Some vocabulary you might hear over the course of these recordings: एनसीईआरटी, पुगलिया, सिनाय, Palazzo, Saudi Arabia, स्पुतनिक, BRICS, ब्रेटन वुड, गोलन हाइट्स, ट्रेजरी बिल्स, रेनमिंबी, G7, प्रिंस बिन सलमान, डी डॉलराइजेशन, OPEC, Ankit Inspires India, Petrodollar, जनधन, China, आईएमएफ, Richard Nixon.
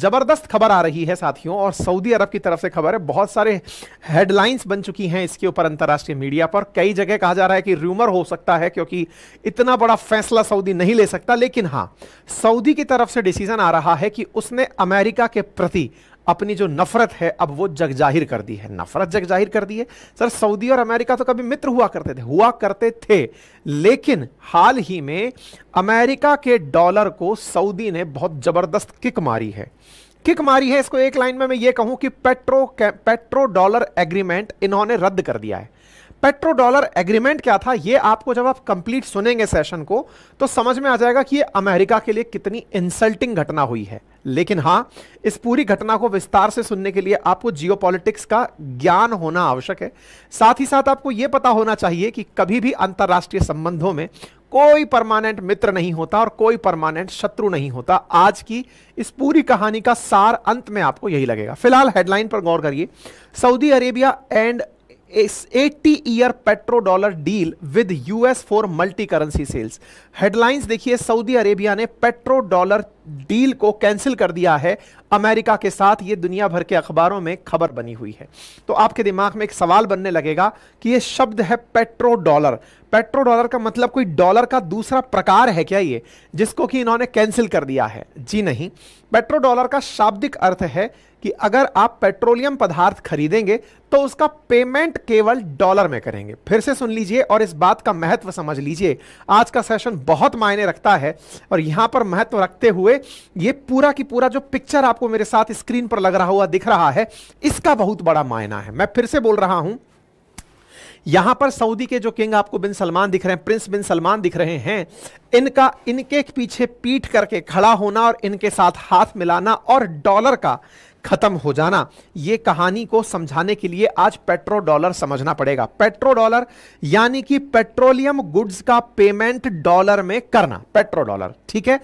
जबरदस्त खबर आ रही है साथियों, और सऊदी अरब की तरफ से खबर है। बहुत सारे हेडलाइंस बन चुकी हैं इसके ऊपर अंतर्राष्ट्रीय मीडिया पर। कई जगह कहा जा रहा है कि र्यूमर हो सकता है क्योंकि इतना बड़ा फैसला सऊदी नहीं ले सकता, लेकिन हाँ सऊदी की तरफ से डिसीजन आ रहा है कि उसने अमेरिका के प्रति अपनी जो नफरत है अब वो जग जाहिर कर दी है। नफरत जग जाहिर कर दी है। सर सऊदी और अमेरिका तो कभी मित्र हुआ करते थे, लेकिन हाल ही में अमेरिका के डॉलर को सऊदी ने बहुत जबरदस्त किक मारी है। इसको एक लाइन में मैं ये कहूं कि पेट्रो डॉलर एग्रीमेंट इन्होंने रद्द कर दिया है। पेट्रो डॉलर एग्रीमेंट क्या था, ये आपको जब आप कंप्लीट सुनेंगे सेशन को तो समझ में आ जाएगा कि ये अमेरिका के लिए कितनी इंसल्टिंग घटना हुई है। लेकिन हाँ, इस पूरी घटना को विस्तार से सुनने के लिए आपको जियोपॉलिटिक्स का ज्ञान होना आवश्यक है। साथ ही साथ आपको ये पता होना चाहिए कि कभी भी अंतर्राष्ट्रीय संबंधों में कोई परमानेंट मित्र नहीं होता और कोई परमानेंट शत्रु नहीं होता। आज की इस पूरी कहानी का सार अंत में आपको यही लगेगा। फिलहाल हेडलाइन पर गौर करिए। Saudi Arabia and 80-year petrodollar deal with US for multi-currency sales। Headlines देखिए, सऊदी अरेबिया ने पेट्रो डॉलर डील को कैंसिल कर दिया है अमेरिका के साथ। ये दुनिया भर के अखबारों में खबर बनी हुई है। तो आपके दिमाग में एक सवाल बनने लगेगा कि ये शब्द है पेट्रो डॉलर। पेट्रो डॉलर का मतलब कोई डॉलर का दूसरा प्रकार है क्या ये, जिसको कि इन्होंने कैंसिल कर दिया है? जी नहीं, पेट्रो डॉलर का शाब्दिक अर्थ है कि अगर आप पेट्रोलियम पदार्थ खरीदेंगे तो उसका पेमेंट केवल डॉलर में करेंगे। फिर से सुन लीजिए और इस बात का महत्व समझ लीजिए। आज का सेशन बहुत मायने रखता है और यहाँ पर महत्व रखते हुए ये पूरा की पूरा जो पिक्चर आपको मेरे साथ स्क्रीन पर लग रहा हुआ दिख रहा है, इसका बहुत बड़ा मायना है। मैं फिर से बोल रहा हूं, यहां पर सऊदी के जो किंग आपको बिन सलमान दिख रहे हैं, प्रिंस बिन सलमान दिख रहे हैं, इनका इनके पीछे पीठ करके खड़ा होना और इनके साथ हाथ मिलाना और डॉलर का खत्म हो जाना, ये कहानी को समझाने के लिए आज पेट्रो डॉलर समझना पड़ेगा। पेट्रो डॉलर यानी कि पेट्रोलियम गुड्स का पेमेंट डॉलर में करना, पेट्रो डॉलर, ठीक है।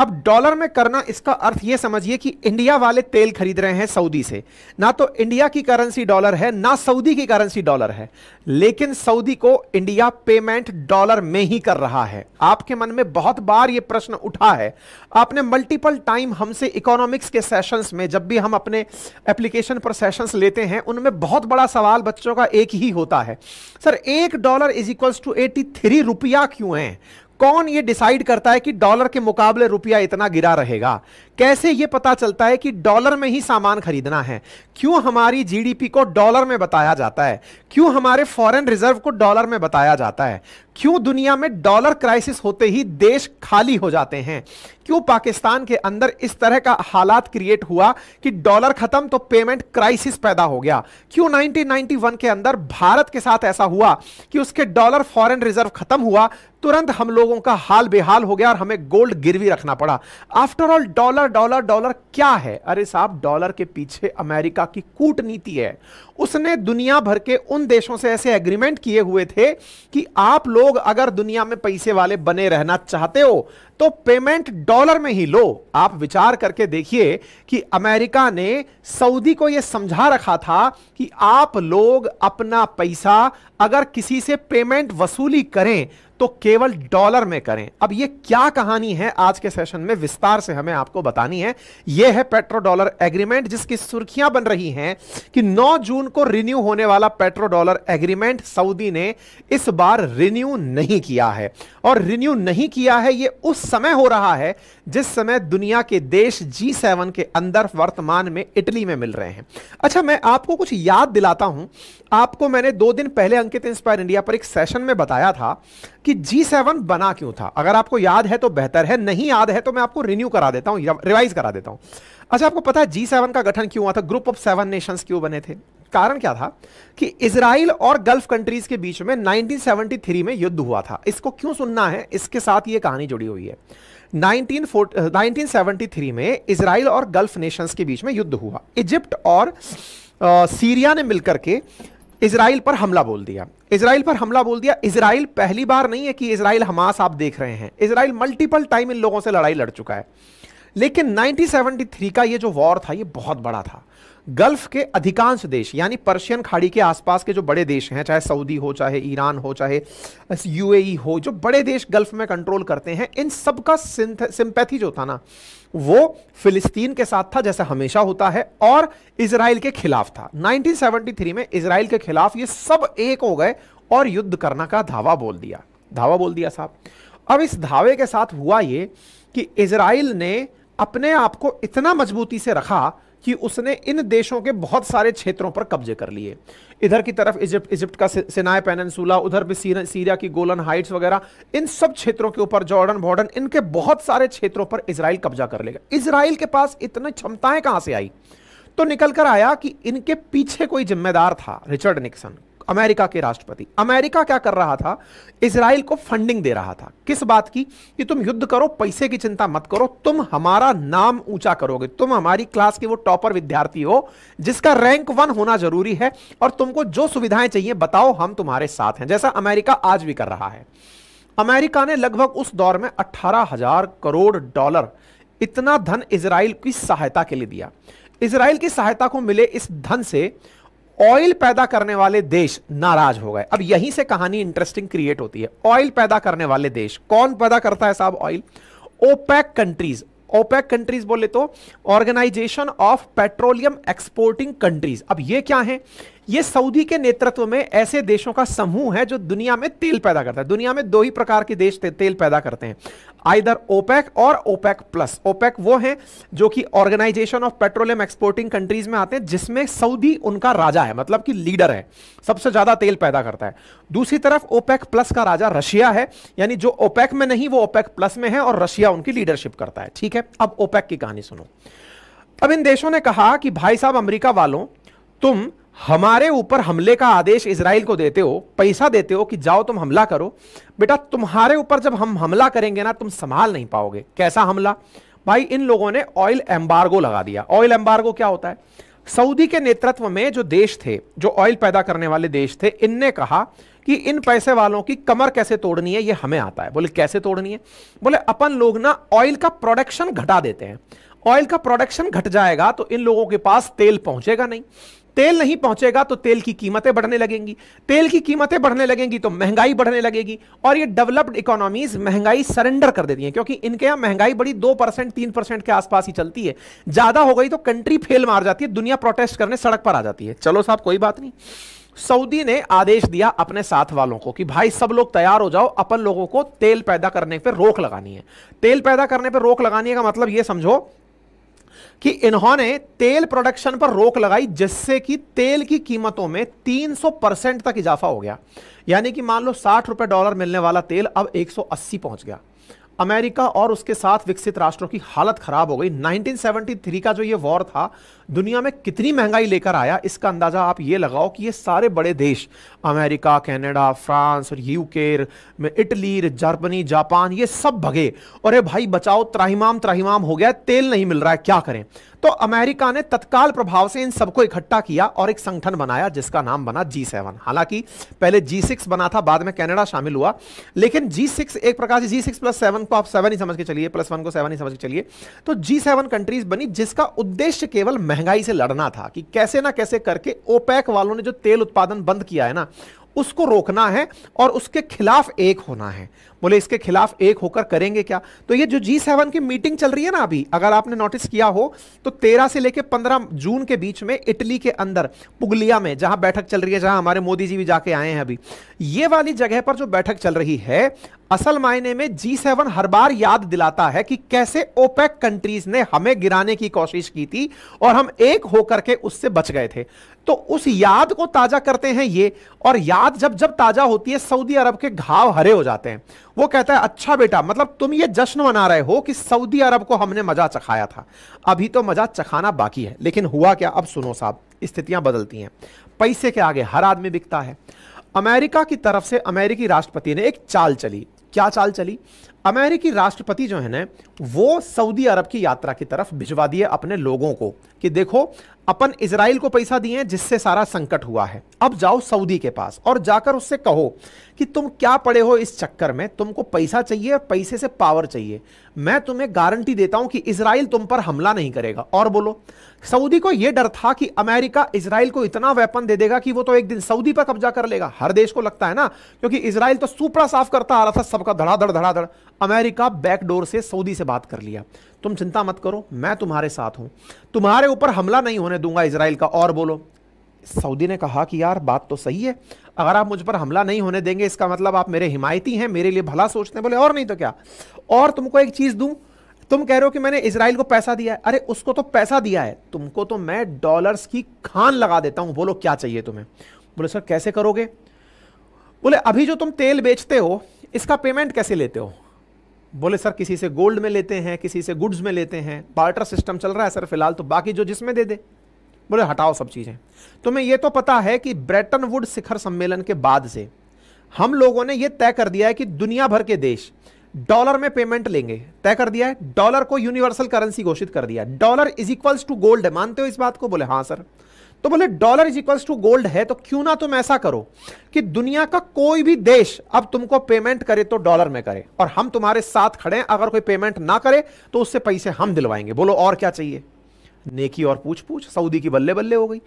अब डॉलर में करना, इसका अर्थ ये समझिए कि इंडिया वाले तेल खरीद रहे हैं सऊदी से, ना तो इंडिया की करेंसी डॉलर है ना सऊदी की करेंसी डॉलर है, लेकिन सऊदी को इंडिया पेमेंट डॉलर में ही कर रहा है। आपके मन में बहुत बार ये प्रश्न उठा है, आपने मल्टीपल टाइम हमसे इकोनॉमिक्स के सेशंस में, जब भी हम अपने एप्लीकेशन पर सेशंस लेते हैं, उनमें बहुत बड़ा सवाल बच्चों का एक ही होता है, सर एक डॉलर इज इक्वल्स टू 83 रुपया क्यों है? कौन ये डिसाइड करता है कि डॉलर के मुकाबले रुपया इतना गिरा रहेगा? कैसे ये पता चलता है कि डॉलर में ही सामान खरीदना है? क्यों हमारी जीडीपी को डॉलर में बताया जाता है? क्यों हमारे फॉरेन रिजर्व को डॉलर में बताया जाता है? क्यों दुनिया में डॉलर क्राइसिस होते ही देश खाली हो जाते हैं? क्यों पाकिस्तान के अंदर इस तरह का हालात क्रिएट हुआ कि डॉलर खत्म तो पेमेंट क्राइसिस पैदा हो गया? क्यों 1991 के अंदर भारत के साथ ऐसा हुआ कि उसके डॉलर फॉरेन रिजर्व खत्म हुआ, तुरंत हम लोगों का हाल बेहाल हो गया और हमें गोल्ड गिरवी रखना पड़ा? After all dollar dollar dollar क्या है? अरे साहब, डॉलर के पीछे अमेरिका की कूटनीति है। उसने दुनिया भर के उन देशों से ऐसे एग्रीमेंट किए हुए थे कि आप लोग अगर दुनिया में पैसे वाले बने रहना चाहते हो तो पेमेंट डॉलर में ही लो। आप विचार करके देखिए कि अमेरिका ने सऊदी को यह समझा रखा था कि आप लोग अपना पैसा अगर किसी से पेमेंट वसूली करें तो केवल डॉलर में करें। अब ये क्या कहानी है, आज के सेशन में विस्तार से हमें आपको बतानी है। ये है पेट्रो डॉलर एग्रीमेंट, जिसकी सुर्खियां बन रही हैं कि 9 जून को रिन्यू होने वाला पेट्रो डॉलर एग्रीमेंट सऊदी ने इस बार रिन्यू नहीं किया है। और रिन्यू नहीं किया है ये उस समय हो रहा है जिस समय दुनिया के देश G7 के अंदर वर्तमान में इटली में मिल रहे हैं। अच्छा, मैं आपको कुछ याद दिलाता हूं। आपको मैंने 2 दिन पहले अंकित इंस्पायर इंडिया पर एक सेशन में बताया था कि G7 बना क्यों था। अगर आपको याद है तो बेहतर है, नहीं याद है तो मैं आपको रिन्यू करा देता हूं, रिवाइज करा देता हूं। अच्छा, आपको पता है G7 का गठन क्यों हुआ था, ग्रुप ऑफ 7 नेशंस क्यों बने थे? कारण क्या था कि इजराइल और गल्फ कंट्रीज के बीच में 1973 में युद्ध हुआ था। इसको क्यों सुनना है, इसके साथ ये कहानी जुड़ी हुई है। 1973 में इजराइल और गल्फ नेशंस के बीच में युद्ध हुआ। इजिप्ट और सीरिया ने मिलकर के इजराइल पर हमला बोल दिया। इजराइल पहली बार नहीं है कि इजराइल हमास आप देख रहे हैं, इजराइल मल्टीपल टाइम इन लोगों से लड़ाई लड़ चुका है। लेकिन 1973 का ये जो वॉर था ये बहुत बड़ा था। गल्फ के अधिकांश देश यानी पर्शियन खाड़ी के आसपास के जो बड़े देश हैं, चाहे सऊदी हो, चाहे ईरान हो, चाहे यूएई हो, जो बड़े देश गल्फ में कंट्रोल करते हैं, इन सब का सिंपैथी जो था ना वो फिलिस्तीन के साथ था जैसा हमेशा होता है, और इजराइल के खिलाफ था। 1973 में इजराइल के खिलाफ ये सब एक हो गए और युद्ध करने का धावा बोल दिया साहब। अब इस धावे के साथ हुआ ये कि इजराइल ने अपने आप को इतना मजबूती से रखा कि उसने इन देशों के बहुत सारे क्षेत्रों पर कब्जे कर लिए। इधर की तरफ इजिप्ट का सिनाय पेनिनसुला, उधर भी सीरिया की गोलन हाइट्स वगैरह, इन सब क्षेत्रों के ऊपर जॉर्डन बॉर्डन, इनके बहुत सारे क्षेत्रों पर इजराइल कब्जा कर लेगा। इजराइल के पास इतनी क्षमताएं कहां से आई? तो निकल कर आया कि इनके पीछे कोई जिम्मेदार था। रिचर्ड निक्सन, अमेरिका के राष्ट्रपति, अमेरिका क्या कर रहा था? इजराइल को फंडिंग दे रहा था। किस बात की? कि तुम युद्ध करो, पैसे की चिंता मत करो, तुम हमारा नाम ऊंचा करोगे, तुम हमारी क्लास के वो टॉपर विद्यार्थी हो जिसका रैंक 1 होना जरूरी है, और तुमको जो सुविधाएं चाहिए बताओ, हम तुम्हारे साथ हैं। जैसा अमेरिका आज भी कर रहा है। अमेरिका ने लगभग उस दौर में 18,000 करोड़ डॉलर इतना धन इजराइल की सहायता के लिए दिया। इजराइल की सहायता को मिले इस धन से ऑयल पैदा करने वाले देश नाराज हो गए। अब यहीं से कहानी इंटरेस्टिंग क्रिएट होती है। ऑयल पैदा करने वाले देश कौन पैदा करता है साहब? Oil OPEC countries. OPEC countries बोले तो organisation of petroleum exporting countries. अब ये क्या है? ये सऊदी के नेतृत्व में ऐसे देशों का समूह है जो दुनिया में तेल पैदा करता है। दुनिया में दो ही प्रकार के देश तेल पैदा करते हैं, आइदर ओपेक और ओपेक प्लस। ओपेक वो हैं जो कि organisation of petroleum exporting countries में आते हैं, जिसमें सऊदी उनका राजा है, मतलब कि लीडर है, सबसे ज्यादा तेल पैदा करता है। दूसरी तरफ ओपेक प्लस का राजा रशिया है, यानी जो ओपेक में नहीं वो ओपेक प्लस में है, और रशिया उनकी लीडरशिप करता है। ठीक है, अब ओपेक की कहानी सुनो। अब इन देशों ने कहा कि भाई साहब अमेरिका वालों, तुम हमारे ऊपर हमले का आदेश इजराइल को देते हो, पैसा देते हो कि जाओ तुम हमला करो, बेटा तुम्हारे ऊपर जब हम हमला करेंगे ना तुम संभाल नहीं पाओगे। कैसा हमला भाई? इन लोगों ने ऑयल एम्बार्गो लगा दिया। ऑयल एम्बार्गो क्या होता है? सऊदी के नेतृत्व में जो देश थे, जो ऑयल पैदा करने वाले देश थे, इनने कहा कि इन पैसे वालों की कमर कैसे तोड़नी है ये हमें आता है। बोले कैसे तोड़नी है? बोले अपन लोग ना ऑयल का प्रोडक्शन घटा देते हैं। ऑयल का प्रोडक्शन घट जाएगा तो इन लोगों के पास तेल पहुंचेगा नहीं, तेल नहीं पहुंचेगा तो तेल की कीमतें बढ़ने लगेंगी, तेल की कीमतें बढ़ने लगेंगी तो महंगाई बढ़ने लगेगी, और ये डेवलप्ड इकोनॉमीज महंगाई सरेंडर कर देती हैं, क्योंकि इनके यहाँ महंगाई बड़ी 2% 3% के आसपास ही चलती है, ज्यादा हो गई तो कंट्री फेल मार जाती है, दुनिया प्रोटेस्ट करने सड़क पर आ जाती है। चलो साहब कोई बात नहीं, सऊदी ने आदेश दिया अपने साथ वालों को कि भाई सब लोग तैयार हो जाओ, अपन लोगों को तेल पैदा करने पर रोक लगानी है। तेल पैदा करने पर रोक लगाने का मतलब यह समझो कि इन्होंने तेल प्रोडक्शन पर रोक लगाई, जिससे कि तेल की कीमतों में 300% तक इजाफा हो गया। यानी कि मान लो $60 मिलने वाला तेल अब 180 पहुंच गया। अमेरिका और उसके साथ विकसित राष्ट्रों की हालत खराब हो गई। 1973 का जो ये वॉर था दुनिया में कितनी महंगाई लेकर आया, इसका अंदाजा आप ये लगाओ कि ये सारे बड़े देश America, Canada, France, UK, Italy, Germany, Japan, ये सब भगे। अरे भाई बचाओ, त्राहिमाम त्राहिमाम हो गया, तेल नहीं मिल रहा है, क्या करें? तो अमेरिका ने तत्काल प्रभाव से इन सबको इकट्ठा किया और एक संगठन बनाया जिसका नाम बना G7। हालांकि पहले G6 बना था, बाद में कनाडा शामिल हुआ, लेकिन G6 एक प्रकार से G6+7 को आप 7 ही समझ के चलिए, +1 को 7 ही समझ के चलिए, तो G7 कंट्रीज बनी, जिसका उद्देश्य केवल महंगाई से लड़ना था कि कैसे ना कैसे करके ओपेक वालों ने जो तेल उत्पादन बंद किया है ना उसको रोकना है और उसके खिलाफ एक होना है। बोले इसके खिलाफ एक होकर करेंगे क्या? तो ये जो G7 की मीटिंग चल रही है ना अभी, अगर आपने नोटिस किया हो तो 13 से लेकर 15 जून के बीच में इटली के अंदर पुगलिया में जहां बैठक चल रही है, जहां हमारे मोदी जी भी जाके आए हैं, अभी ये वाली जगह पर जो बैठक चल रही है, असल मायने में G7 हर बार याद दिलाता है कि कैसे ओपेक कंट्रीज ने हमें गिराने की कोशिश की थी और हम एक होकर के उससे बच गए थे। तो उस याद को ताजा करते हैं ये, और याद जब जब ताजा होती है सऊदी अरब के घाव हरे हो जाते हैं। वो कहता है अच्छा बेटा, मतलब तुम ये जश्न मना रहे हो कि सऊदी अरब को हमने मजा चखाया था, अभी तो मजा चखाना बाकी है। लेकिन हुआ क्या? अब सुनो साहब, स्थितियां बदलती हैं, पैसे के आगे हर आदमी बिकता है। अमेरिका की तरफ से अमेरिकी राष्ट्रपति ने एक चाल चली। क्या चाल चली? अमेरिकी राष्ट्रपति जो है ना वो सऊदी अरब की यात्रा की तरफ भिजवा दिए अपने लोगों को कि देखो अपन इजराइल को पैसा दिए हैं जिससे सारा संकट हुआ है, अब जाओ सऊदी के पास और जाकर उससे कहो कि तुम क्या पड़े हो इस चक्कर में, तुमको पैसा चाहिए और पैसे से पावर चाहिए, मैं तुम्हें गारंटी देता हूं कि इजराइल तुम पर हमला नहीं करेगा। और बोलो सऊदी को यह डर था कि अमेरिका इजराइल को इतना वेपन दे देगा कि वो तो एक दिन सऊदी पर कब्जा कर लेगा। हर देश को लगता है ना, क्योंकि इजराइल तो सुपड़ा साफ करता आ रहा था सबका धड़ाधड़ धड़ाधड़। अमेरिका बैकडोर से सऊदी से बात कर लिया, तुम चिंता मत करो मैं तुम्हारे साथ हूं, तुम्हारे ऊपर हमला नहीं होने दूंगा इसराइल का। और बोलो, सऊदी ने कहा कि यार बात तो सही है, अगर आप मुझ पर हमला नहीं होने देंगे इसका मतलब आप मेरे हिमायती हैं, मेरे लिए भला सोचते हैं। बोले और नहीं तो क्या, और तुमको एक चीज़ दूं, तुम कह रहे हो कि मैंने इसराइल को पैसा दिया है, अरे उसको तो पैसा दिया है, तुमको तो मैं डॉलर्स की खान लगा देता हूं, बोलो क्या चाहिए तुम्हें। बोले सर कैसे करोगे। बोले अभी जो तुम तेल बेचते हो इसका पेमेंट कैसे लेते हो। बोले सर किसी से गोल्ड में लेते हैं, किसी से गुड्स में लेते हैं, बार्टर सिस्टम चल रहा है सर फिलहाल तो, बाकी जो जिसमें दे दे। बोले हटाओ सब चीज़ें, तुम्हें यह तो पता है कि ब्रेटन वुड शिखर सम्मेलन के बाद से हम लोगों ने यह तय कर दिया है कि दुनिया भर के देश डॉलर में पेमेंट लेंगे, तय कर दिया है, डॉलर को यूनिवर्सल करेंसी घोषित कर दिया, dollar is equals to gold है, मानते हो इस बात को। बोले हाँ सर। तो बोले dollar is equals to gold है तो क्यों ना तुम ऐसा करो कि दुनिया का कोई भी देश अब तुमको पेमेंट करे तो डॉलर में करे, और हम तुम्हारे साथ खड़े हैं, अगर कोई पेमेंट ना करे तो उससे पैसे हम दिलवाएंगे, बोलो और क्या चाहिए। नेकी और पूछ पूछ, सऊदी की बल्ले बल्ले हो गई,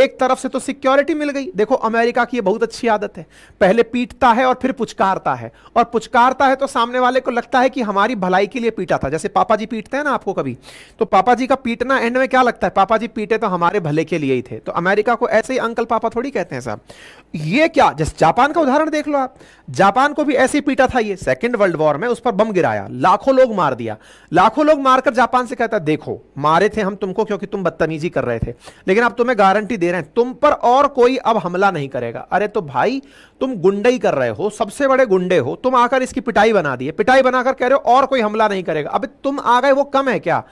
एक तरफ से तो सिक्योरिटी मिल गई, देखो अमेरिका की ये बहुत अच्छी आदत है, पहले पीटता है और फिर पुचकारता है, और पुचकारता है तो सामने वाले को लगता है कि हमारी भलाई के लिए पीटा था, जैसे पापा जी पीटते हैं ना आपको कभी, तो पापा जी का पीटना एंड में क्या लगता है, पापा जी पीटे तो हमारे भले के लिए ही थे। तो अमेरिका को ऐसे ही अंकल पापा थोड़ी कहते हैं साहब, ये क्या, जैसे जापान का उदाहरण देख लो आप, जापान को भी ऐसे ही पीटा था ये, सेकेंड वर्ल्ड वॉर में उस पर बम गिराया, लाखों लोग मार दिया, लाखों लोग मारकर जापान से कहता देखो मारे थे हम तुमको क्योंकि तुम बदतमीजी कर रहे थे, लेकिन अब तुम्हें गारंटी दे रहे हैं तुम पर और कोई अब हमला नहीं करेगा। अरे तो भाई तुम गुंडई कर रहे हो, सबसे बड़े गुंडे हो तुम, आकर इसकी पिटाई बना दिए, पिटाई बनाकर कह रहे हो और कोई हमला नहीं करेगा, अब तुम आ गए वो कम है क्या।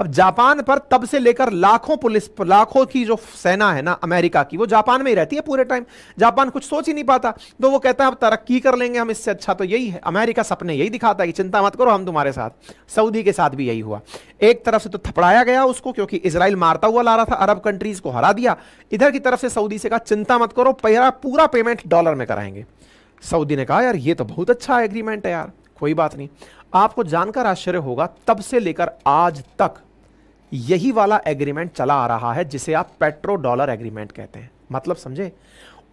अब जापान पर तब से लेकर लाखों पुलिस, लाखों की जो सेना है ना अमेरिका की, वो जापान में ही रहती है पूरे टाइम, जापान कुछ सोच ही नहीं पाता, तो वो कहता है अब तरक्की कर लेंगे हम, इससे अच्छा तो यही है। अमेरिका सपने यही दिखाता है कि चिंता मत करो हम तुम्हारे साथ। सऊदी के साथ भी यही हुआ, एक तरफ से तो थपड़ाया गया उसको क्योंकि इसराइल मारता हुआ ला रहा था, अरब कंट्रीज को हरा दिया, इधर की तरफ से सऊदी से कहा चिंता मत करो पूरा पेमेंट डॉलर में कराएंगे। सऊदी ने कहा यार ये तो बहुत अच्छा एग्रीमेंट है यार, कोई बात नहीं। आपको जानकर आश्चर्य होगा तब से लेकर आज तक यही वाला एग्रीमेंट चला आ रहा है जिसे आप पेट्रो डॉलर एग्रीमेंट कहते हैं, मतलब समझे,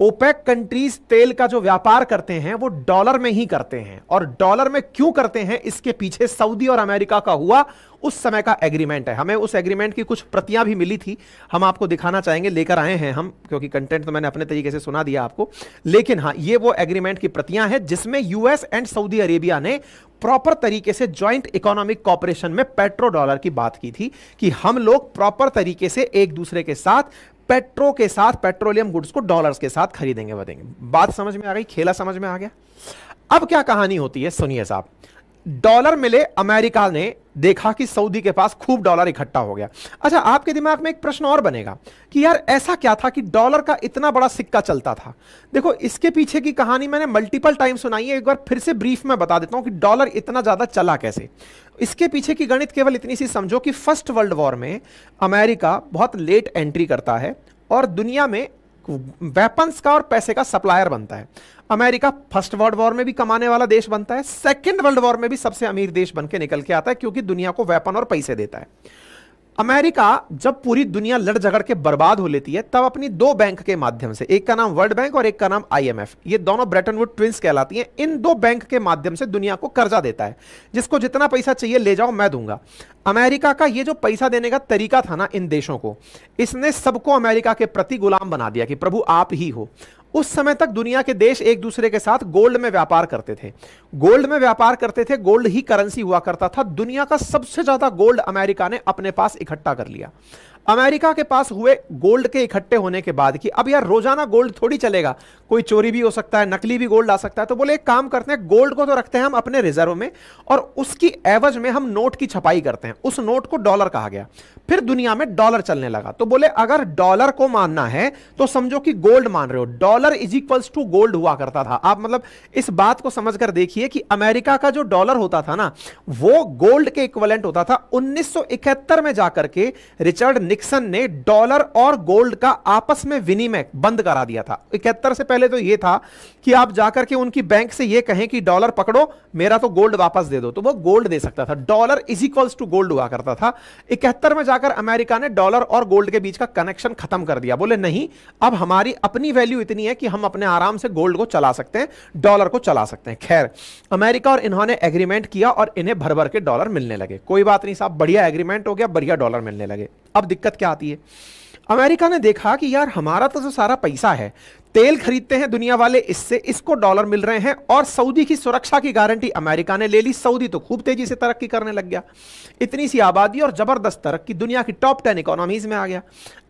ओपेक कंट्रीज तेल का जो व्यापार करते हैं वो डॉलर में ही करते हैं, और डॉलर में क्यों करते हैं इसके पीछे सऊदी और अमेरिका का हुआ उस समय का एग्रीमेंट है। हमें उस एग्रीमेंट की कुछ प्रतियां भी मिली थी, हम आपको दिखाना चाहेंगे, लेकर आए हैं हम, क्योंकि कंटेंट तो मैंने अपने तरीके से सुना दिया आपको, लेकिन हाँ ये वो एग्रीमेंट की प्रतियां हैं जिसमें यूएस एंड सऊदी अरेबिया ने प्रॉपर तरीके से ज्वाइंट इकोनॉमिक कॉपरेशन में पेट्रो डॉलर की बात की थी कि हम लोग प्रॉपर तरीके से एक दूसरे के साथ पेट्रो के साथ, पेट्रोलियम गुड्स को डॉलर्स के साथ खरीदेंगे वदेंगे। बात समझ में आ गई, खेला समझ में आ गया। अब क्या कहानी होती है सुनिए साहब। डॉलर मिले, अमेरिका ने देखा कि सऊदी के पास खूब डॉलर इकट्ठा हो गया। अच्छा आपके दिमाग में एक प्रश्न और बनेगा कि यार ऐसा क्या था कि डॉलर का इतना बड़ा सिक्का चलता था। देखो इसके पीछे की कहानी मैंने मल्टीपल टाइम सुनाई है, एक बार फिर से ब्रीफ में बता देता हूं कि डॉलर इतना ज्यादा चला कैसे। इसके पीछे की गणित केवल इतनी सी समझो कि फर्स्ट वर्ल्ड वॉर में अमेरिका बहुत लेट एंट्री करता है और दुनिया में वेपन्स का और पैसे का सप्लायर बनता है। अमेरिका फर्स्ट वर्ल्ड वॉर में भी कमाने वाला देश बनता है, सेकंड वर्ल्ड वॉर में भी सबसे अमीर देश बनकर निकल के आता है क्योंकि दुनिया को वेपन और पैसे देता है। अमेरिका जब पूरी दुनिया लड़ झगड़ के बर्बाद हो लेती है तब अपनी दो बैंक के माध्यम से, एक का नाम वर्ल्ड बैंक और एक का नाम आईएमएफ, ये दोनों ब्रेटन वुड ट्विंस कहलाती हैं, इन दो बैंक के माध्यम से दुनिया को कर्जा देता है, जिसको जितना पैसा चाहिए ले जाओ मैं दूंगा। अमेरिका का ये जो पैसा देने का तरीका था ना इन देशों को, इसने सबको अमेरिका के प्रति गुलाम बना दिया कि प्रभु आप ही हो। उस समय तक दुनिया के देश एक दूसरे के साथ गोल्ड में व्यापार करते थे, गोल्ड में व्यापार करते थे, गोल्ड ही करेंसी हुआ करता था। दुनिया का सबसे ज्यादा गोल्ड अमेरिका ने अपने पास इकट्ठा कर लिया। अमेरिका के पास हुए गोल्ड के इकट्ठे होने के बाद कि अब यार रोजाना गोल्ड थोड़ी चलेगा, कोई चोरी भी हो सकता है, नकली भी गोल्ड आ सकता है, तो बोले एक काम करते हैं, गोल्ड को तो रखते हैं हम अपने रिजर्व में और उसकी एवज में हम नोट की छपाई करते हैं, उस नोट को डॉलर कहा गया। फिर दुनिया में डॉलर चलने लगा, तो बोले अगर डॉलर को मानना है तो समझो कि गोल्ड मान रहे हो, dollar is equals to gold हुआ करता था। आप मतलब इस बात को समझकर देखिए कि अमेरिका का जो डॉलर होता था ना वो गोल्ड के इक्विवेलेंट होता था। 1971 में जाकर के रिचर्ड निक्सन ने डॉलर और गोल्ड का आपस में विनिमय बंद करा दिया था। 71 से पहले तो यह था कि आप जाकर के उनकी बैंक से यह कहें कि डॉलर पकड़ो, मेरा तो गोल्ड वापस दे दो, तो वो गोल्ड दे सकता था। Dollar is equals to gold हुआ करता था। 71 में जाकर अमेरिका ने डॉलर और गोल्ड के बीच का कनेक्शन खत्म कर दिया। बोले नहीं, अब हमारी अपनी वैल्यू इतनी है कि हम अपने आराम से गोल्ड को चला सकते हैं, डॉलर को चला सकते हैं। खैर, अमेरिका और इन्होंने एग्रीमेंट किया और इन्हें भर भर के डॉलर मिलने लगे। कोई बात नहीं साहब, बढ़िया एग्रीमेंट हो गया, बढ़िया डॉलर मिलने लगे। अब दिक्कत क्या आती है, अमेरिका ने देखा कि यार हमारा तो जो सारा पैसा है, तेल खरीदते हैं दुनिया वाले, इससे इसको डॉलर मिल रहे हैं, और सऊदी की सुरक्षा की गारंटी अमेरिका ने ले ली। सऊदी तो खूब तेजी से तरक्की करने लग गया, इतनी सी आबादी और जबरदस्त तरक्की, दुनिया की टॉप 10 इकोनॉमीज में आ गया।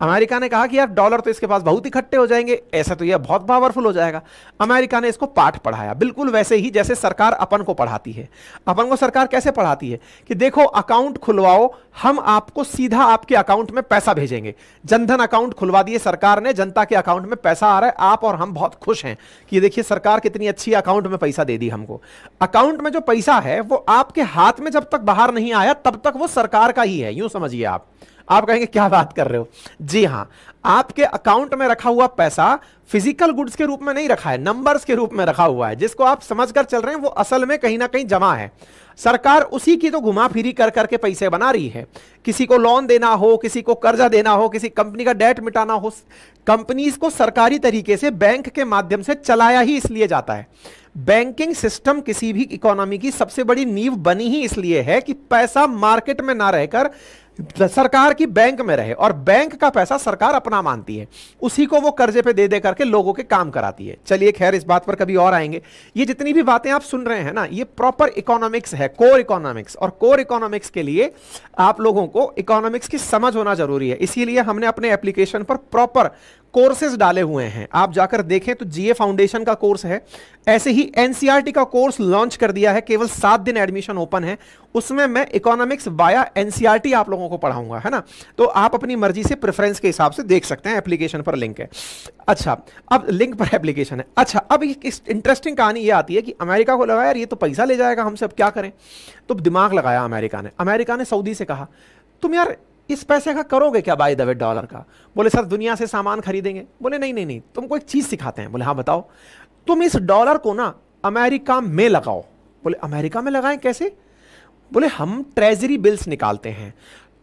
अमेरिका ने कहा कि यार डॉलर तो इसके पास बहुत इकट्ठे हो जाएंगे, ऐसा तो यह बहुत पावरफुल हो जाएगा। अमेरिका ने इसको पाठ पढ़ाया, बिल्कुल वैसे ही जैसे सरकार अपन को पढ़ाती है। अपन को सरकार कैसे पढ़ाती है कि देखो अकाउंट खुलवाओ, हम आपको सीधा आपके अकाउंट में पैसा भेजेंगे। जनधन अकाउंट खुलवा दिए सरकार ने, जनता के अकाउंट में पैसा आ रहा है, आप और हम बहुत खुश हैं कि देखिए सरकार कितनी अच्छी अकाउंट में पैसा दे दी हमको। अकाउंट में जो पैसा है वो आपके हाथ में जब तक बाहर नहीं आया तब तक वो सरकार का ही है, यूं समझिए आप। आप कहेंगे क्या बात कर रहे हो? जी हां, आपके अकाउंट में रखा हुआ पैसा फिजिकल गुड्स के रूप में नहीं रखा है, नंबर्स के रूप में रखा हुआ है। जिसको आप समझकर चल रहे हैं वो असल में कहीं ना कहीं जमा है। सरकार उसी की तो घुमा फिरी कर करके पैसे बना रही है। किसी को लोन देना हो, किसी को कर्जा देना हो, किसी कंपनी का डेट मिटाना हो, कंपनीज को सरकारी तरीके से बैंक के माध्यम से चलाया ही इसलिए जाता है। बैंकिंग सिस्टम किसी भी इकोनॉमी की सबसे बड़ी नींव बनी ही इसलिए है कि पैसा मार्केट में ना रहकर सरकार की बैंक में रहे, और बैंक का पैसा सरकार अपना मानती है, उसी को वो कर्जे पे दे दे करके लोगों के काम कराती है। चलिए खैर, इस बात पर कभी और आएंगे। ये जितनी भी बातें आप सुन रहे हैं ना, ये प्रॉपर इकोनॉमिक्स है, कोर इकोनॉमिक्स, और कोर इकोनॉमिक्स के लिए आप लोगों को इकोनॉमिक्स की समझ होना जरूरी है। इसीलिए हमने अपने एप्लीकेशन पर प्रॉपर कोर्सेज डाले हुए हैं, आप जाकर देखें तो जीए फाउंडेशन का कोर्स है, ऐसे ही एनसीईआरटी का कोर्स लॉन्च कर दिया है, केवल 7 दिन एडमिशन ओपन है, उसमें मैं इकोनॉमिक्स वाया एनसीईआरटी आप लोगों को पढ़ाऊंगा, है ना। तो आप अपनी मर्जी से प्रेफरेंस के हिसाब से देख सकते हैं, एप्लीकेशन पर लिंक है। अच्छा, अब लिंक पर एप्लीकेशन है। अच्छा, अब एक इंटरेस्टिंग कहानी ये आती है कि अमेरिका को लगा यार ये तो पैसा ले जाएगा हमसे, अब क्या करें, तो दिमाग लगाया अमेरिका ने। अमेरिका ने सऊदी से कहा तुम यार इस पैसे का करोगे क्या बाय द वे डॉलर का? बोले सर दुनिया से सामान खरीदेंगे। बोले नहीं नहीं नहीं, तुमको एक चीज सिखाते हैं। बोले हाँ बताओ। तुम इस डॉलर को ना अमेरिका में लगाओ। बोले अमेरिका में लगाएं कैसे? बोले हम ट्रेजरी बिल्स निकालते हैं,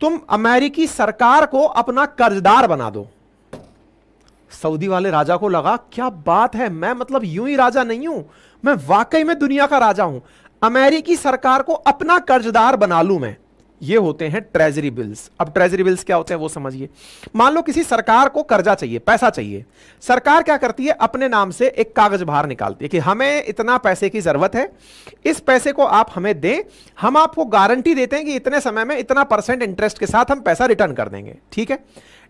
तुम अमेरिकी सरकार को अपना कर्जदार बना दो। सऊदी वाले राजा को लगा क्या बात है, मैं मतलब यूं ही राजा नहीं हूं, मैं वाकई में दुनिया का राजा हूं, अमेरिकी सरकार को अपना कर्जदार बना लूं मैं। ये होते हैं ट्रेजरी बिल्स। अब ट्रेजरी बिल्स क्या होते हैं वो समझिए। मान लो किसी सरकार को कर्जा चाहिए, पैसा चाहिए, सरकार क्या करती है अपने नाम से एक कागज बाहर निकालती है कि हमें इतना पैसे की जरूरत है, इस पैसे को आप हमें दें, हम आपको गारंटी देते हैं कि इतने समय में इतना % इंटरेस्ट के साथ हम पैसा रिटर्न कर देंगे, ठीक है।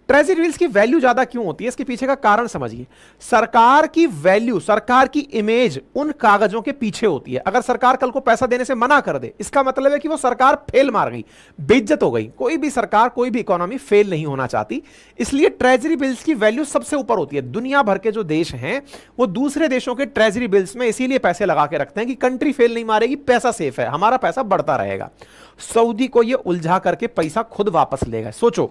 ट्रेजरी बिल्स की वैल्यू ज्यादा क्यों होती है, इसके पीछे का कारण समझिए। सरकार की वैल्यू, सरकार की इमेज उन कागजों के पीछे होती है। अगर सरकार कल को पैसा देने से मना कर दे, इसका मतलब है कि वो सरकार फेल मार गई, बेइज्जत हो गई। कोई भी सरकार, कोई भी इकोनॉमी फेल नहीं होना चाहती, इसलिए ट्रेजरी बिल्स की वैल्यू सबसे ऊपर होती है। दुनिया भर के जो देश हैं वो दूसरे देशों के ट्रेजरी बिल्स में इसीलिए पैसे लगा के रखते हैं कि कंट्री फेल नहीं मारेगी, पैसा सेफ है, हमारा पैसा बढ़ता रहेगा। सऊदी को ये उलझा करके पैसा खुद वापस लेगा। सोचो,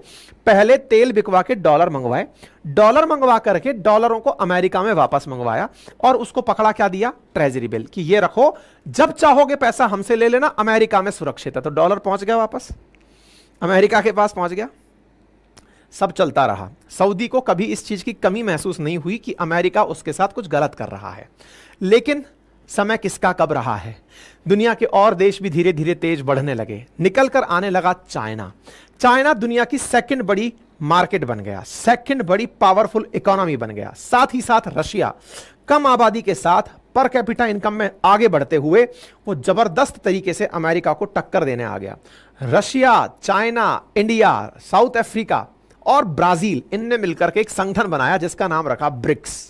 पहले तेल बिकवा के डॉलर मंगवाए, डॉलर मंगवा करके डॉलरों को अमेरिका में वापस मंगवाया, और उसको पकड़ा क्या दिया, ट्रेजरी बिल, कि ये रखो, जब चाहोगे पैसा हमसे ले लेना, अमेरिका में सुरक्षित है। तो डॉलर पहुंच गया वापस, अमेरिका के पास पहुंच गया, सब चलता रहा। सऊदी को कभी इस चीज की कमी महसूस नहीं हुई कि अमेरिका उसके साथ कुछ गलत कर रहा है। लेकिन समय किसका कब रहा है, दुनिया के और देश भी धीरे धीरे तेज बढ़ने लगे। निकल कर आने लगा चाइना। चाइना दुनिया की 2nd बड़ी मार्केट बन गया, 2nd बड़ी पावरफुल इकोनॉमी बन गया। साथ ही साथ रशिया, कम आबादी के साथ पर कैपिटा इनकम में आगे बढ़ते हुए वो जबरदस्त तरीके से अमेरिका को टक्कर देने आ गया। Russia, China, India, South Africa और ब्राजील, इनने मिलकर के एक संगठन बनाया जिसका नाम रखा ब्रिक्स।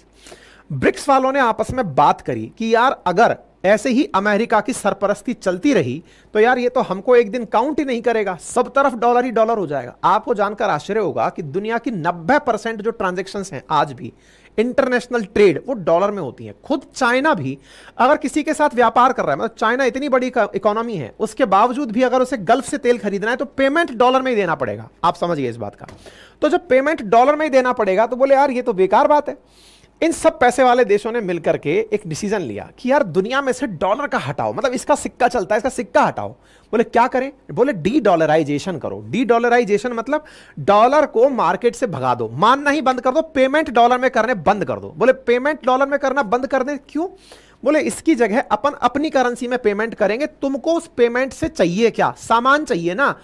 ब्रिक्स वालों ने आपस में बात करी कि यार अगर ऐसे ही अमेरिका की सरपरस्ती चलती रही तो यार ये तो हमको एक दिन काउंट ही नहीं करेगा, सब तरफ डॉलर ही डॉलर हो जाएगा। आपको जानकर आश्चर्य होगा कि दुनिया की 90% जो ट्रांजैक्शंस हैं आज भी इंटरनेशनल ट्रेड वो डॉलर में होती है। खुद चाइना भी अगर किसी के साथ व्यापार कर रहा है, मतलब चाइना इतनी बड़ी इकोनॉमी है, उसके बावजूद भी अगर उसे गल्फ से तेल खरीदना है तो पेमेंट डॉलर में ही देना पड़ेगा। आप समझिए इस बात का। तो जब पेमेंट डॉलर में ही देना पड़ेगा तो बोले यार ये तो बेकार बात है। इन सब पैसे वाले देशों ने मिलकर के एक डिसीजन लिया कि यार दुनिया में से डॉलर का हटाओ, मतलब इसका सिक्का चलता है इसका सिक्का हटाओ। बोले क्या करें? बोले डी डॉलराइजेशन करो। डी डॉलराइजेशन मतलब डॉलर को मार्केट से भगा दो, मानना ही बंद कर दो, पेमेंट डॉलर में करने बंद कर दो। बोले पेमेंट डॉलर में करना बंद कर दे क्यों? बोले इसकी जगह अपन अपनी करेंसी में पेमेंट करेंगे। तुमको उस पेमेंट से चाहिए क्या? सामान चाहिए ना।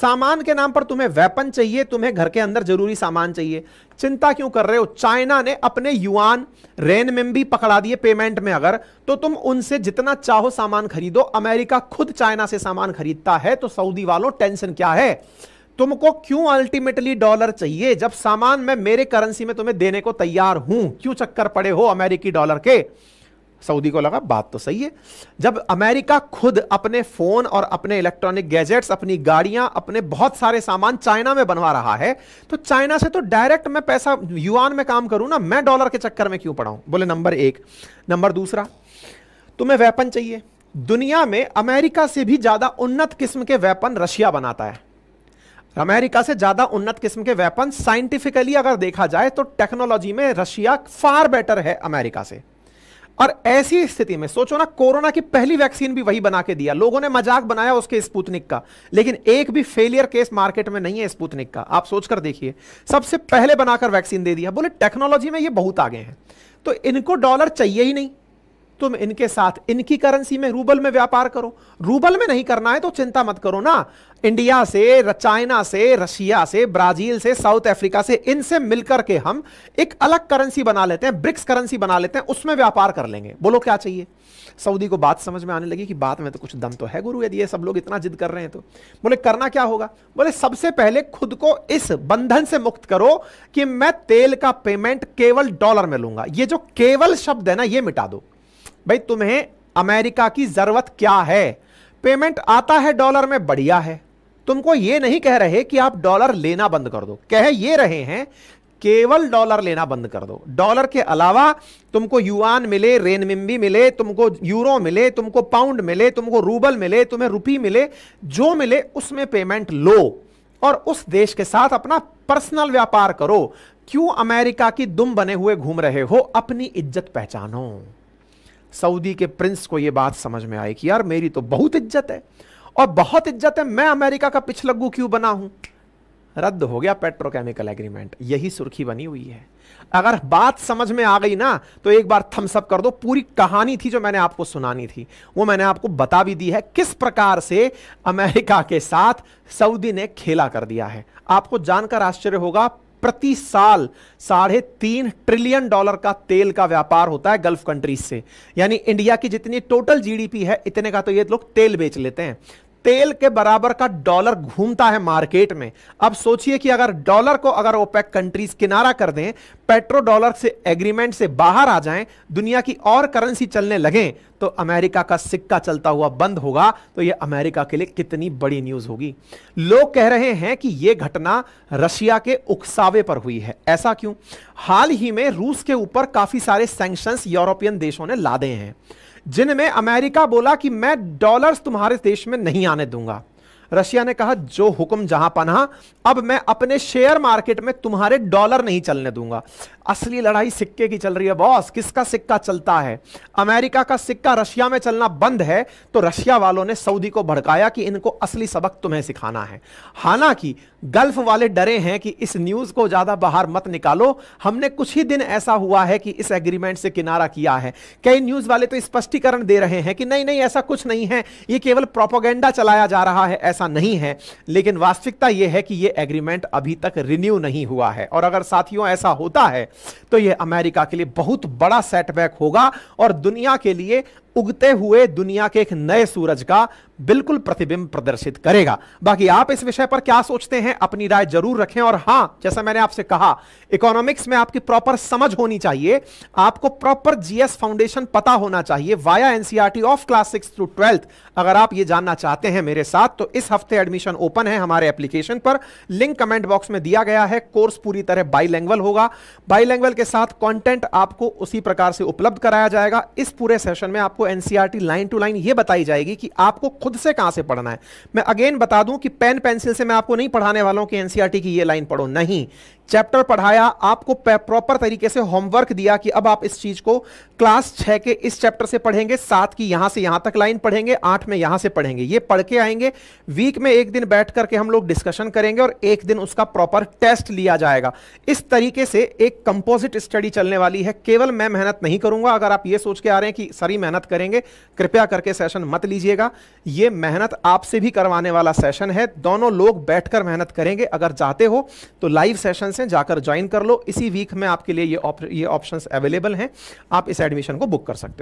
सामान के नाम पर तुम्हें वेपन चाहिए, तुम्हें घर के अंदर जरूरी सामान चाहिए। चिंता क्यों कर रहे हो? चाइना ने अपने युआन रेनमिंबी पकड़ा दिए पेमेंट में अगर, तो तुम उनसे जितना चाहो सामान खरीदो। अमेरिका खुद चाइना से सामान खरीदता है, तो सऊदी वालों टेंशन क्या है? तुमको क्यों अल्टीमेटली डॉलर चाहिए जब सामान मैं मेरे करेंसी में तुम्हें देने को तैयार हूं? क्यों चक्कर पड़े हो अमेरिकी डॉलर के? सऊदी को लगा बात तो सही है। जब अमेरिका खुद अपने फोन और अपने इलेक्ट्रॉनिक गैजेट्स, अपनी गाड़ियां, अपने बहुत सारे सामान चाइना में बनवा रहा है, तो चाइना से तो डायरेक्ट मैं पैसा युआन में काम करूं ना, मैं डॉलर के चक्कर में क्यों पड़ा हूं? बोले नंबर एक। नंबर दूसरा, तुम्हें वेपन चाहिए। दुनिया में अमेरिका से भी ज्यादा उन्नत किस्म के वेपन रशिया बनाता है। अमेरिका से ज्यादा उन्नत किस्म के वेपन साइंटिफिकली अगर देखा जाए तो टेक्नोलॉजी में रशिया फार बेटर है अमेरिका से। और ऐसी स्थिति में सोचो ना, कोरोना की पहली वैक्सीन भी वही बना के दिया। लोगों ने मजाक बनाया उसके स्पुतनिक का, लेकिन एक भी फेलियर केस मार्केट में नहीं है स्पुतनिक का। आप सोचकर देखिए, सबसे पहले बनाकर वैक्सीन दे दिया। बोले टेक्नोलॉजी में ये बहुत आगे हैं। तो इनको डॉलर चाहिए ही नहीं। तुम इनके साथ इनकी करेंसी में रूबल में व्यापार करो। रूबल में नहीं करना है तो चिंता मत करो ना। इंडिया से, चाइना से, रशिया से, ब्राजील से, साउथ अफ्रीका से, इनसे मिलकर के हम एक अलग करेंसी बना लेते हैं, ब्रिक्स करेंसी बना लेते हैं, उसमें व्यापार कर लेंगे। बोलो क्या चाहिए? सऊदी को बात समझ में आने लगी कि बात में तो कुछ दम तो है गुरु, यदि ये सब लोग इतना जिद कर रहे हैं तो। बोले करना क्या होगा? बोले सबसे पहले खुद को इस बंधन से मुक्त करो कि मैं तेल का पेमेंट केवल डॉलर में लूंगा। ये जो केवल शब्द है ना, ये मिटा दो। भाई तुम्हें अमेरिका की जरूरत क्या है? पेमेंट आता है डॉलर में, बढ़िया है। तुमको ये नहीं कह रहे कि आप डॉलर लेना बंद कर दो, कह ये रहे हैं केवल डॉलर लेना बंद कर दो। डॉलर के अलावा तुमको युआन मिले, रेनमिंबी मिले, तुमको यूरो मिले, तुमको पाउंड मिले, तुमको रूबल मिले, तुम्हें रुपी मिले, जो मिले उसमें पेमेंट लो और उस देश के साथ अपना पर्सनल व्यापार करो। क्यों अमेरिका की दुम बने हुए घूम रहे हो? अपनी इज्जत पहचानो। सऊदी के प्रिंस को यह बात समझ में आई कि यार मेरी तो बहुत इज्जत है और बहुत इज्जत है, मैं अमेरिका का पिछलग्गू क्यों बना हूं? रद्द हो गया पेट्रोकेमिकल एग्रीमेंट। यही सुर्खी बनी हुई है। अगर बात समझ में आ गई ना तो एक बार थम्स अप कर दो। पूरी कहानी थी जो मैंने आपको सुनानी थी, वो मैंने आपको बता भी दी है किस प्रकार से अमेरिका के साथ सऊदी ने खेला कर दिया है। आपको जानकर आश्चर्य होगा, प्रति साल 3.5 ट्रिलियन डॉलर का तेल का व्यापार होता है गल्फ कंट्रीज से। यानी इंडिया की जितनी टोटल जीडीपी है, इतने का तो ये लोग तेल बेच लेते हैं। तेल के बराबर का डॉलर घूमता है मार्केट में। अब सोचिए कि अगर डॉलर को अगर ओपेक कंट्रीज किनारा कर दें, पेट्रोडॉलर से एग्रीमेंट से बाहर आ जाएं, दुनिया की और करेंसी चलने लगें, तो अमेरिका का सिक्का चलता हुआ बंद होगा। तो यह अमेरिका के लिए कितनी बड़ी न्यूज होगी। लोग कह रहे हैं कि यह घटना रशिया के उकसावे पर हुई है। ऐसा क्यों? हाल ही में रूस के ऊपर काफी सारे सैंक्शंस यूरोपियन देशों ने लादे हैं, जिनमें अमेरिका बोला कि मैं डॉलर्स तुम्हारे देश में नहीं आने दूंगा। रशिया ने कहा जो हुक्म जहां पनाह, अब मैं अपने शेयर मार्केट में तुम्हारे डॉलर नहीं चलने दूंगा। असली लड़ाई सिक्के की चल रही है बॉस, किसका सिक्का चलता है। अमेरिका का सिक्का रशिया में चलना बंद है, तो रशिया वालों ने सऊदी को भड़काया कि इनको असली सबक तुम्हें सिखाना है। हालांकि गल्फ वाले डरे हैं कि इस न्यूज को ज्यादा बाहर मत निकालो, हमने कुछ ही दिन ऐसा हुआ है कि इस एग्रीमेंट से किनारा किया है। कई न्यूज वाले तो स्पष्टीकरण दे रहे हैं कि नहीं नहीं ऐसा कुछ नहीं है, ये केवल प्रोपोगेंडा चलाया जा रहा है, ऐसा नहीं है। लेकिन वास्तविकता यह है कि यह एग्रीमेंट अभी तक रिन्यू नहीं हुआ है, और अगर साथियों ऐसा होता है तो यह अमेरिका के लिए बहुत बड़ा सेटबैक होगा और दुनिया के लिए उगते हुए दुनिया के एक नए सूरज का बिल्कुल प्रतिबिंब प्रदर्शित करेगा। बाकी आप इस विषय पर क्या सोचते हैं अपनी राय जरूर रखें। और हां, जैसा मैंने आपसे कहा, इकोनॉमिक्स में आपकी प्रॉपर समझ होनी चाहिए, आपको प्रॉपर जीएस फाउंडेशन पता होना चाहिए via एनसीईआरटी of class 6 through 12th। अगर आप ये जानना चाहते हैं मेरे साथ तो इस हफ्ते एडमिशन ओपन है हमारे एप्लीकेशन पर, लिंक कमेंट बॉक्स में दिया गया है। कोर्स पूरी तरह बाइलैंग्वेल होगा, बाइलैंग्वेल के साथ कंटेंट आपको उसी प्रकार से उपलब्ध कराया जाएगा। इस पूरे सेशन में आपको एनसीईआरटी लाइन टू लाइन ये बताई जाएगी कि आपको खुद से कहां से पढ़ना है। मैं अगेन बता दूं कि पेन पेंसिल से मैं आपको नहीं पढ़ाने वाला हूं कि एनसीईआरटी की ये लाइन पढ़ो, नहीं, चैप्टर पढ़ाया, आपको प्रॉपर तरीके से होमवर्क दिया कि अब आप इस चीज को क्लास 6 के इस चैप्टर से पढ़ेंगे, 7 की यहां से यहां तक लाइन पढ़ेंगे, 8 में यहां से पढ़ेंगे, ये पढ़ के आएंगे। वीक में एक दिन बैठ करके हम लोग डिस्कशन करेंगे और एक दिन उसका प्रॉपर टेस्ट लिया जाएगा। इस तरीके से एक कंपोजिट स्टडी चलने वाली है। केवल मैं मेहनत नहीं करूंगा, अगर आप ये सोच के आ रहे हैं कि सारी मेहनत करेंगे, कृपया करके सेशन मत लीजिएगा। ये मेहनत आपसे भी करवाने वाला सेशन है, दोनों लोग बैठकर मेहनत करेंगे। अगर चाहते हो तो लाइव सेशन से जाकर ज्वाइन कर लो। इसी वीक में आपके लिए ये ऑप्शंस अवेलेबल हैं, आप इस एडमिशन को बुक कर सकते हो।